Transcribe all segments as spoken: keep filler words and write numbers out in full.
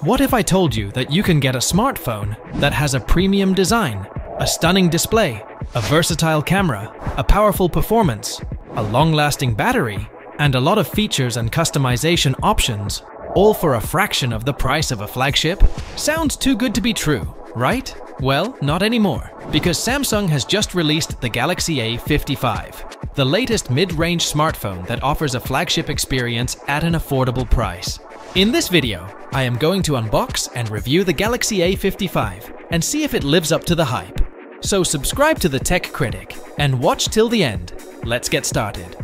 What if I told you that you can get a smartphone that has a premium design, a stunning display, a versatile camera, a powerful performance, a long-lasting battery, and a lot of features and customization options, all for a fraction of the price of a flagship? Sounds too good to be true, right? Well, not anymore, because Samsung has just released the Galaxy A fifty-five, the latest mid-range smartphone that offers a flagship experience at an affordable price. In this video, I am going to unbox and review the Galaxy A fifty-five and see if it lives up to the hype. So subscribe to The Tech Critic and watch till the end. Let's get started.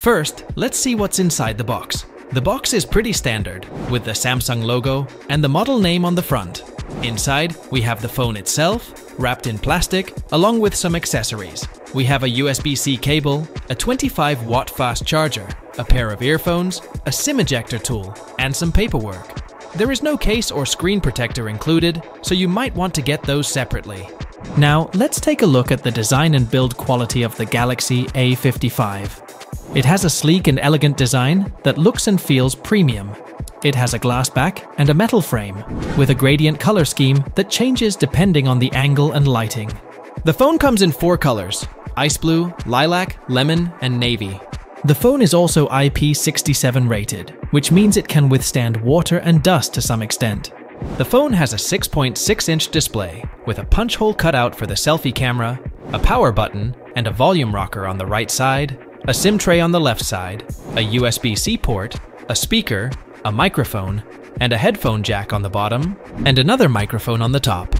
First, let's see what's inside the box. The box is pretty standard, with the Samsung logo and the model name on the front. Inside, we have the phone itself, wrapped in plastic, along with some accessories. We have a U S B C cable, a twenty-five watt fast charger, a pair of earphones, a SIM ejector tool, and some paperwork. There is no case or screen protector included, so you might want to get those separately. Now, let's take a look at the design and build quality of the Galaxy A fifty-five. It has a sleek and elegant design that looks and feels premium. It has a glass back and a metal frame, with a gradient color scheme that changes depending on the angle and lighting. The phone comes in four colors: ice blue, lilac, lemon, and navy. The phone is also I P six seven rated, which means it can withstand water and dust to some extent. The phone has a six point six inch display, with a punch hole cut out for the selfie camera, a power button, and a volume rocker on the right side, a SIM tray on the left side, a U S B C port, a speaker, a microphone, and a headphone jack on the bottom, and another microphone on the top.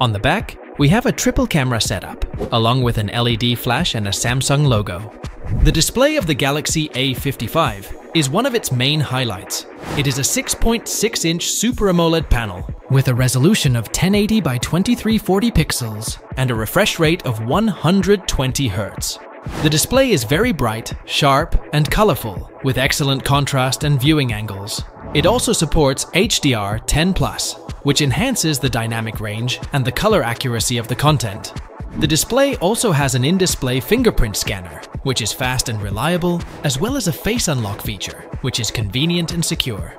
On the back, we have a triple camera setup, along with an L E D flash and a Samsung logo. The display of the Galaxy A fifty-five is one of its main highlights. It is a six point six inch Super AMOLED panel, with a resolution of ten eighty by twenty-three forty pixels, and a refresh rate of one hundred twenty hertz. The display is very bright, sharp, and colorful, with excellent contrast and viewing angles. It also supports H D R ten plus, which enhances the dynamic range and the color accuracy of the content. The display also has an in-display fingerprint scanner, which is fast and reliable, as well as a face unlock feature, which is convenient and secure.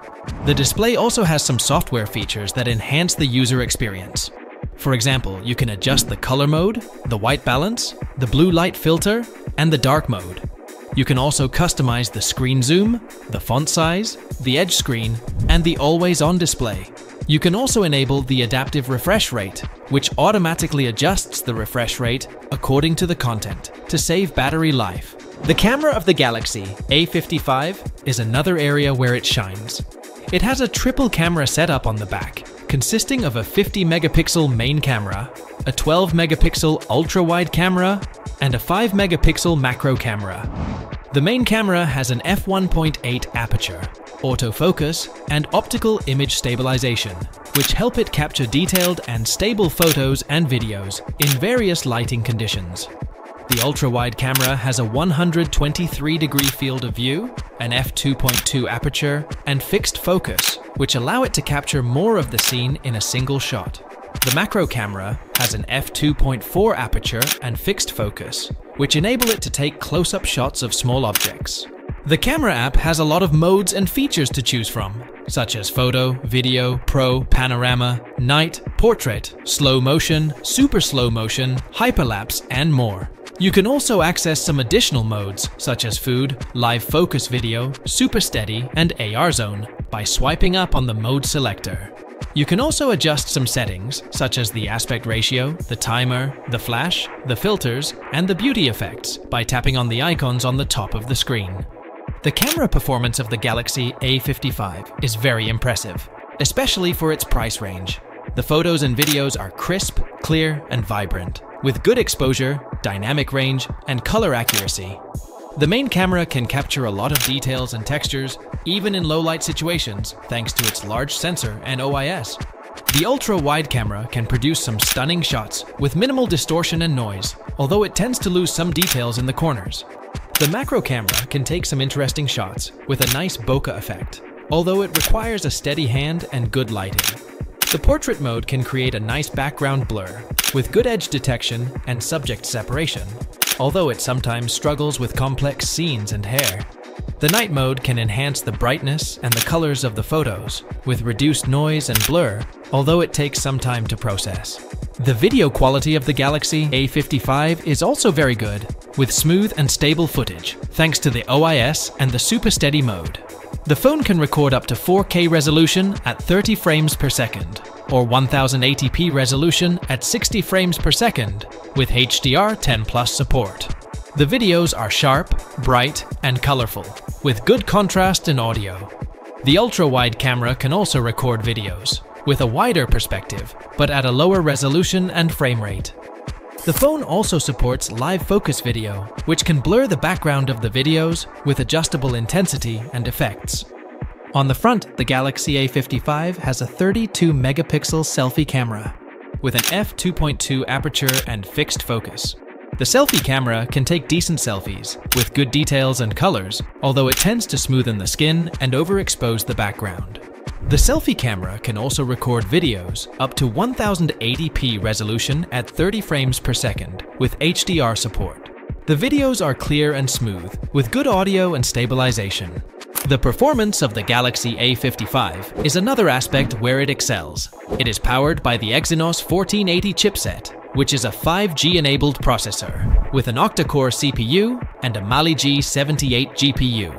The display also has some software features that enhance the user experience. For example, you can adjust the color mode, the white balance, the blue light filter, and the dark mode. You can also customize the screen zoom, the font size, the edge screen, and the always-on display. You can also enable the adaptive refresh rate, which automatically adjusts the refresh rate according to the content to save battery life. The camera of the Galaxy A fifty-five is another area where it shines. It has a triple camera setup on the back, consisting of a fifty megapixel main camera, a twelve megapixel ultra-wide camera, and a five megapixel macro camera. The main camera has an f one point eight aperture, autofocus, and optical image stabilization, which help it capture detailed and stable photos and videos in various lighting conditions. The ultra-wide camera has a one hundred twenty-three degree field of view, an f two point two aperture, and fixed focus, which allow it to capture more of the scene in a single shot. The macro camera has an f two point four aperture and fixed focus, which enable it to take close-up shots of small objects. The camera app has a lot of modes and features to choose from, such as photo, video, pro, panorama, night, portrait, slow motion, super slow motion, hyperlapse, and more. You can also access some additional modes, such as food, live focus video, super steady, and A R zone, by swiping up on the mode selector. You can also adjust some settings, such as the aspect ratio, the timer, the flash, the filters, and the beauty effects, by tapping on the icons on the top of the screen. The camera performance of the Galaxy A fifty-five is very impressive, especially for its price range. The photos and videos are crisp, clear, and vibrant, with good exposure, dynamic range, and color accuracy. The main camera can capture a lot of details and textures, even in low-light situations, thanks to its large sensor and O I S. The ultra-wide camera can produce some stunning shots with minimal distortion and noise, although it tends to lose some details in the corners. The macro camera can take some interesting shots with a nice bokeh effect, although it requires a steady hand and good lighting. The portrait mode can create a nice background blur, with good edge detection and subject separation. although it sometimes struggles with complex scenes and hair. The night mode can enhance the brightness and the colors of the photos, with reduced noise and blur, although it takes some time to process. The video quality of the Galaxy A fifty-five is also very good, with smooth and stable footage, thanks to the O I S and the super steady mode. The phone can record up to four K resolution at thirty frames per second, or ten eighty p resolution at sixty frames per second, with H D R ten plus support. The videos are sharp, bright, and colorful, with good contrast and audio. The ultra-wide camera can also record videos, with a wider perspective, but at a lower resolution and frame rate. The phone also supports live focus video, which can blur the background of the videos with adjustable intensity and effects. On the front, the Galaxy A fifty-five has a thirty-two megapixel selfie camera, with an f two point two aperture and fixed focus. The selfie camera can take decent selfies, with good details and colors, although it tends to smoothen the skin and overexpose the background. The selfie camera can also record videos up to ten eighty p resolution at thirty frames per second, with H D R support. The videos are clear and smooth, with good audio and stabilization. The performance of the Galaxy A fifty-five is another aspect where it excels. It is powered by the Exynos fourteen eighty chipset, which is a five G enabled processor, with an octa-core C P U and a Mali G seventy-eight G P U.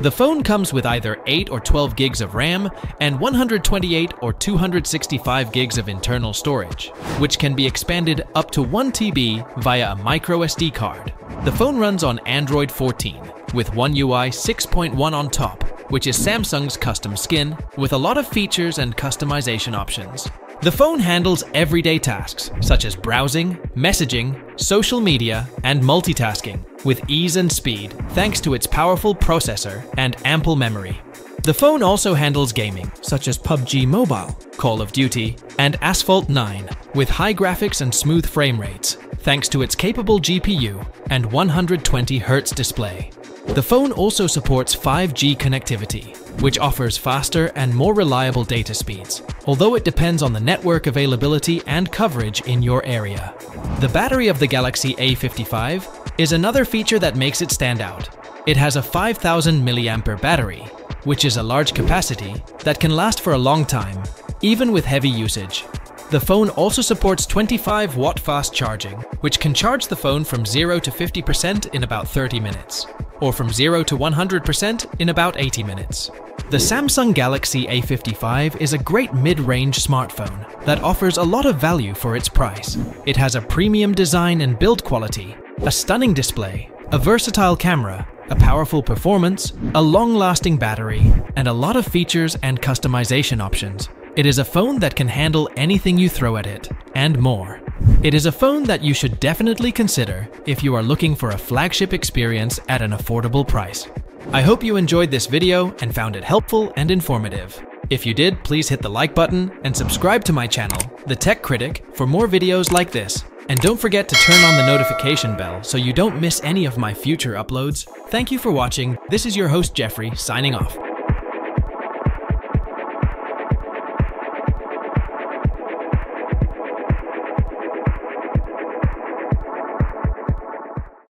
The phone comes with either eight or twelve gigs of RAM and one hundred twenty-eight or two hundred sixty-five gigs of internal storage, which can be expanded up to one T B via a micro S D card. The phone runs on Android fourteen, with One U I six point one on top, which is Samsung's custom skin, with a lot of features and customization options. The phone handles everyday tasks, such as browsing, messaging, social media, and multitasking, with ease and speed, thanks to its powerful processor and ample memory. The phone also handles gaming, such as P U B G Mobile, Call of Duty, and Asphalt nine, with high graphics and smooth frame rates, thanks to its capable G P U and one hundred twenty hertz display. The phone also supports five G connectivity, which offers faster and more reliable data speeds, although it depends on the network availability and coverage in your area. The battery of the Galaxy A fifty-five is another feature that makes it stand out. It has a five thousand milliamp hour battery, which is a large capacity that can last for a long time, even with heavy usage. The phone also supports twenty-five watt fast charging, which can charge the phone from zero to fifty percent in about thirty minutes, or from zero to one hundred percent in about eighty minutes. The Samsung Galaxy A fifty-five is a great mid-range smartphone that offers a lot of value for its price. It has a premium design and build quality, a stunning display, a versatile camera, a powerful performance, a long-lasting battery, and a lot of features and customization options. It is a phone that can handle anything you throw at it, and more. It is a phone that you should definitely consider if you are looking for a flagship experience at an affordable price. I hope you enjoyed this video and found it helpful and informative. If you did, please hit the like button and subscribe to my channel, The Tech Critic, for more videos like this. And don't forget to turn on the notification bell so you don't miss any of my future uploads. Thank you for watching. This is your host, Jeffrey, signing off.